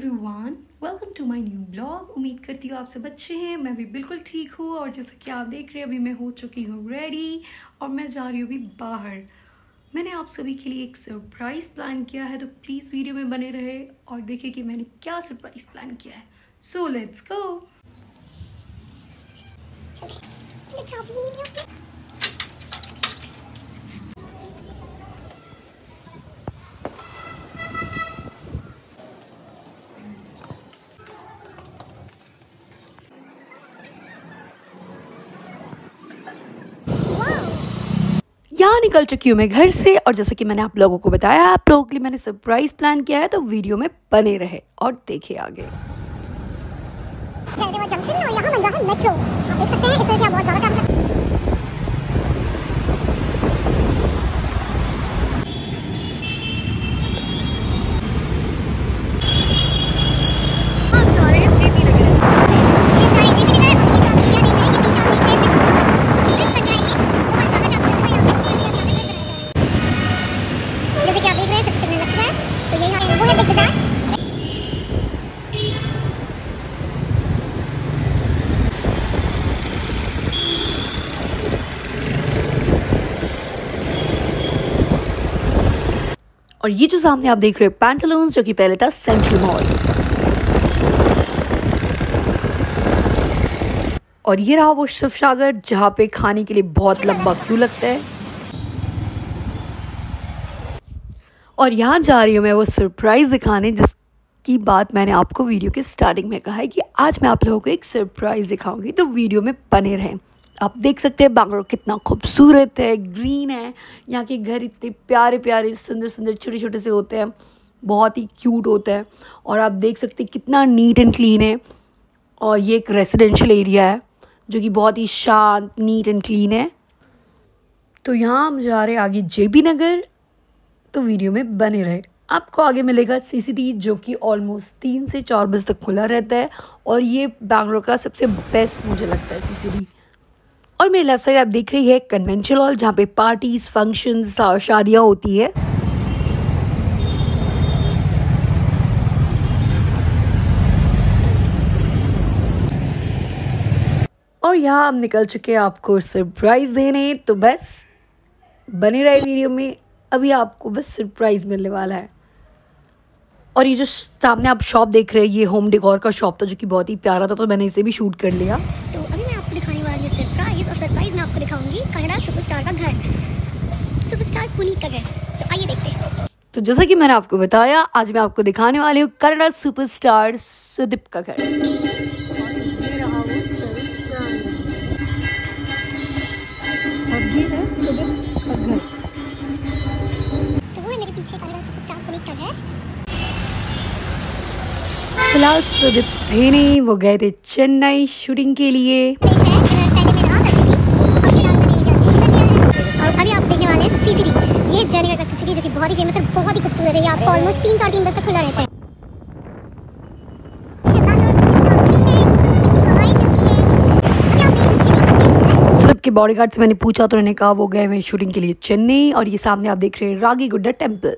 Everyone, welcome to my new blog. उम्मीद करती हूँ आप सब अच्छे हैं, मैं भी बिल्कुल ठीक हूँ। और जैसा कि आप देख रहे हैं अभी मैं हो चुकी हूँ रेडी और मैं जा रही हूँ अभी बाहर। मैंने आप सभी के लिए एक सरप्राइज़ प्लान किया है, तो प्लीज़ वीडियो में बने रहे और देखें कि मैंने क्या सरप्राइज़ प्लान किया है। So let's go. यहाँ निकल चुकी हूँ मैं घर से और जैसा कि मैंने आप लोगों को बताया, आप लोगों के लिए मैंने सरप्राइज प्लान किया है, तो वीडियो में बने रहे और देखे आगे। और ये जो सामने आप देख रहे हैं पैंटालून्स, जो कि पहले था सेंट्रल मॉल। और ये रहा वो शिवसागर जहाँ पे खाने के लिए बहुत लंबा क्यू लगता है। और यहाँ जा रही हूँ मैं वो सरप्राइज दिखाने जिसकी बात मैंने आपको वीडियो के स्टार्टिंग में कहा है कि आज मैं आप लोगों को एक सरप्राइज दिखाऊंगी, तो वीडियो में बने रहें। आप देख सकते हैं बैंगलोर कितना खूबसूरत है, ग्रीन है, यहाँ के घर इतने प्यारे प्यारे सुंदर सुंदर छोटे छोटे से होते हैं, बहुत ही क्यूट होते हैं। और आप देख सकते हैं कितना नीट एंड क्लीन है। और ये एक रेसिडेंशियल एरिया है जो कि बहुत ही शांत नीट एंड क्लीन है। तो यहाँ हम जा रहे हैं आगे JB नगर, तो वीडियो में बने रहे। आपको आगे मिलेगा CCTV जो कि ऑलमोस्ट 3 से 4 बजे तक खुला रहता है और ये बैंगलोर का सबसे बेस्ट मुझे लगता है CCTV। और मेरे लेफ्ट साइड आप देख रही है कन्वेंशन हॉल जहाँ पे पार्टीज, फंक्शंस, शादियाँ होती है। और यहाँ हम निकल चुके हैं आपको सरप्राइज देने, तो बस बने रहे वीडियो में, अभी आपको बस सरप्राइज मिलने वाला है। और ये जो सामने आप शॉप देख रहे हैं ये होम डेकोर का शॉप था जो कि बहुत ही प्यारा था, तो मैंने इसे भी शूट कर लिया। सरप्राइज मैं आपको दिखाऊंगी कन्नड़ा सुपरस्टार का घर, सुपरस्टार पुनीत का घर, तो आइए देखते हैं। तो जैसा कि मैंने आपको बताया, आज मैं आपको दिखाने वाली हूँ कन्नड़ा सुपरस्टार सुदीप का घर। तो वो है मेरे पीछे कन्नड़ा सुपरस्टार पुनीत का घर। फिलहाल सुदीप थे नहीं, वो गए थे चेन्नई शूटिंग के लिए। ये जयनगर का CCD जो कि बहुत ही फेमस और बहुत ही खूबसूरत है, आपको ऑलमोस्ट 3-3:30 बजे तक खुला रहता है। सुदीप के बॉडीगार्ड से मैंने पूछा तो उन्होंने कहा वो गए हुए शूटिंग के लिए चेन्नई। और ये सामने आप देख रहे हैं रागी गुड्डा टेम्पल।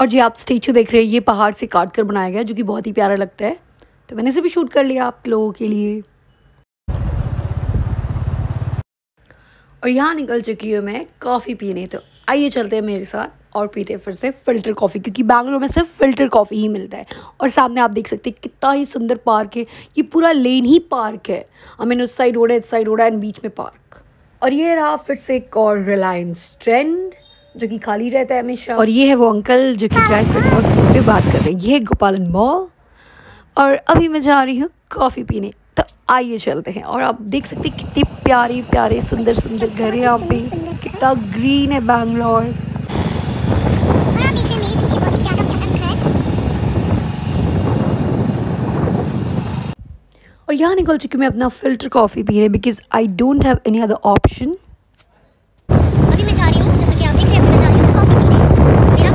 और जी आप स्टेचू देख रहे हैं ये पहाड़ से काट कर बनाया गया जो कि बहुत ही प्यारा लगता है, तो मैंने इसे भी शूट कर लिया आप लोगों के लिए। और यहाँ निकल चुकी हूँ मैं कॉफ़ी पीने, तो आइए चलते हैं मेरे साथ और पीते हैं फिर से फ़िल्टर कॉफ़ी, क्योंकि बैंगलोर में सिर्फ फ़िल्टर कॉफ़ी ही मिलता है। और सामने आप देख सकते हैं कितना ही सुंदर पार्क है, ये पूरा लेन ही पार्क है। आई मीन उस साइड रोड है, इस साइड रोड है एंड बीच में पार्क। और ये रहा फिर से एक और रिलायंस स्टैंड जो कि खाली रहता है हमेशा। और ये है वो अंकल जो कि चाय के बहुत फोन पर बात कर रहे हैं। ये है गोपालन मॉल और अभी मैं जा रही हूँ कॉफ़ी पीने, तो आइए चलते हैं। और आप देख सकते हैं कितने प्यारे प्यारे सुंदर सुंदर घर है, यहाँ पे कितना ग्रीन है बैंगलोर। और यहाँ निकल चुकी मैं अपना फ़िल्टर कॉफ़ी पी रही because I don't have any other option. अभी मैं जा रही हूँ, जैसे कि आप देख रहे हैं मैं जा रही हूँ कॉफ़ी पीने। मेरा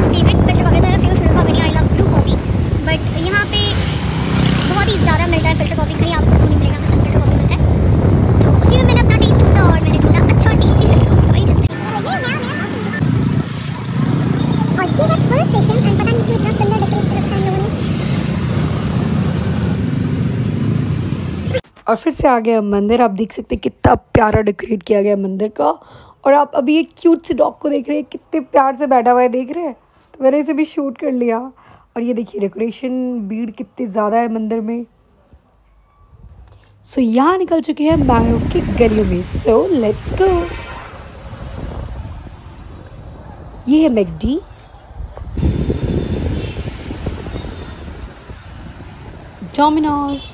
फेवरेट फ़िल्टर कॉफ़ी है, filter coffee I love blue coffee, but यहाँ पे बहुत ही ज़्यादा मिलता है फ़िल्टर कॉफ़ी, कहीं आपको नहीं मिलेगा। और मैंने बोला अच्छा टेस्टी लग रहा है, तो वही चलते हैं। और फिर से आ गया मंदिर। आप देख सकते हैं कितना प्यारा डेकोरेट किया गया मंदिर का। और आप अभी एक क्यूट से डॉग को देख रहे हैं, कितने प्यार से बैठा हुआ है, देख रहे हैं। तो मैंने इसे भी शूट कर लिया। और ये देखिए डेकोरेशन, भीड़ कितनी ज़्यादा है मंदिर में। सो यहाँ निकल चुके हैं बैंगलोर की गलियों में। So let's go. ये है मैकडी। डोमिनोज।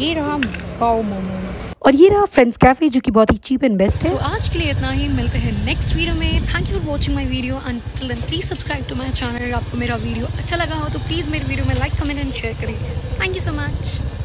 ये रहा वाओ मोमोज। और ये रहा फ्रेंड्स कैफे, जो कि बहुत ही चीप एंड बेस्ट है। तो आज के लिए इतना ही, मिलते हैं नेक्स्ट वीडियो में। Thank you for watching my video. Until then please subscribe to my channel. आपको मेरा वीडियो अच्छा लगा हो तो प्लीज़ मेरे वीडियो में लाइक, कमेंट एंड शेयर करिए। Thank you so much.